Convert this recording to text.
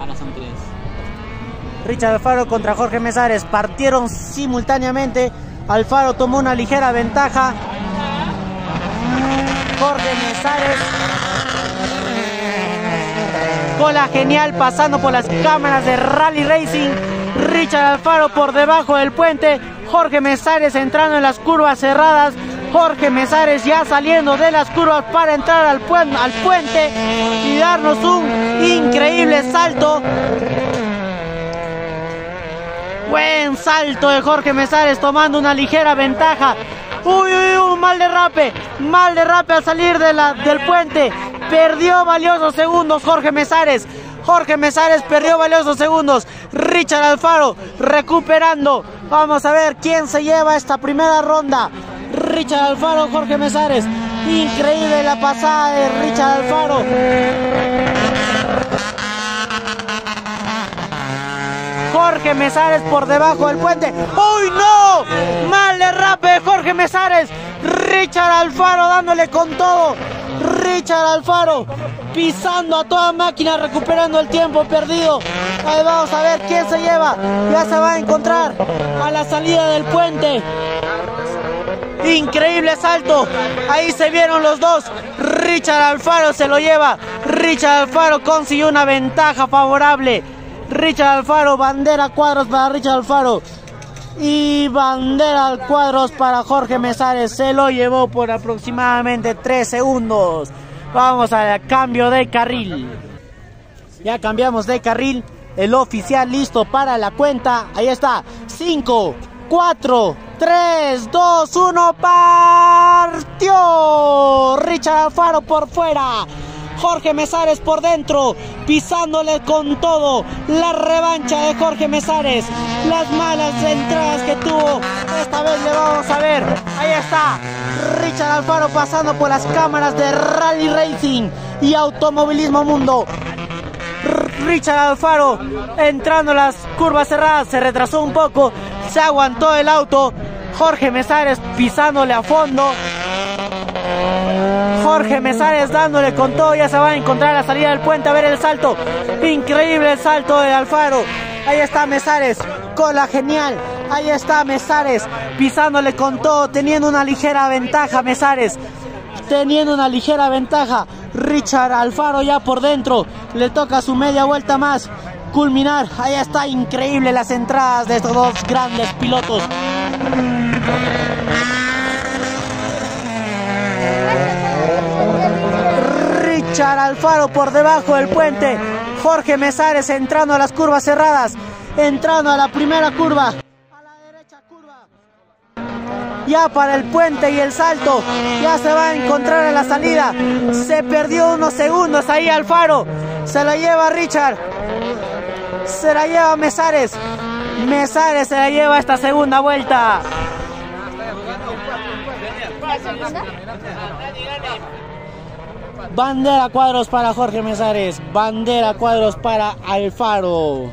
ahora son 3. Richard Alfaro contra Jorge Mezares partieron simultáneamente. Alfaro tomó una ligera ventaja. Jorge Mezares con la genial pasando por las cámaras de Rally Racing. Richard Alfaro por debajo del puente. Jorge Mezares entrando en las curvas cerradas. Jorge Mezares ya saliendo de las curvas para entrar al puente y darnos un increíble salto. Buen salto de Jorge Mezares tomando una ligera ventaja. Uy, uy, uy, mal derrape al salir de del puente. Perdió valiosos segundos Jorge Mezares. Jorge Mezares perdió valiosos segundos. Richard Alfaro recuperando. Vamos a ver quién se lleva esta primera ronda. Richard Alfaro, Jorge Mezares. Increíble la pasada de Richard Alfaro. Jorge Mezares por debajo del puente. ¡Uy, no! Mal derrape de Jorge Mezares. Richard Alfaro dándole con todo. Richard Alfaro pisando a toda máquina, recuperando el tiempo perdido. Ahí vamos a ver quién se lleva. Ya se va a encontrar a la salida del puente. Increíble salto, ahí se vieron los dos. Richard Alfaro se lo lleva. Richard Alfaro consiguió una ventaja favorable. Richard Alfaro, bandera cuadros para Richard Alfaro y bandera cuadros para Jorge Mezares. Se lo llevó por aproximadamente 3 segundos. Vamos al cambio de carril. Ya cambiamos de carril. El oficial listo para la cuenta. Ahí está, 5, 4, 3, 2, 1, partió. Richard Alfaro por fuera, Jorge Mezares por dentro, pisándole con todo. La revancha de Jorge Mezares, las malas entradas que tuvo, esta vez le vamos a ver. Ahí está, Richard Alfaro pasando por las cámaras de Rally Racing y Automovilismo Mundo. Richard Alfaro entrando en las curvas cerradas, se retrasó un poco, se aguantó el auto. Jorge Mezares pisándole a fondo. Jorge Mezares dándole con todo. Ya se va a encontrar a la salida del puente. A ver el salto. Increíble el salto de Alfaro. Ahí está Mezares con la genial. Ahí está Mezares pisándole con todo. Teniendo una ligera ventaja Mezares. Teniendo una ligera ventaja. Richard Alfaro ya por dentro. Le toca su media vuelta más. Culminar. Ahí está, increíble las entradas de estos dos grandes pilotos. Richard Alfaro por debajo del puente. Jorge Mezares entrando a las curvas cerradas. Entrando a la primera curva. A la derecha curva. Ya para el puente y el salto. Ya se va a encontrar en la salida. Se perdió unos segundos ahí Alfaro. Se la lleva Richard. Se la lleva Mezares. Mezares se la lleva esta segunda vuelta. Bandera cuadros para Jorge Mezares, bandera cuadros para Alfaro.